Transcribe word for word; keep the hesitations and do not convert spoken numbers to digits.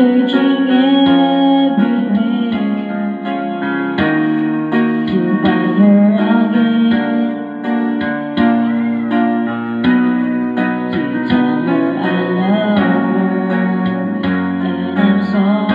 searching everywhere to find her again, to tell her I love her and I'm sorry.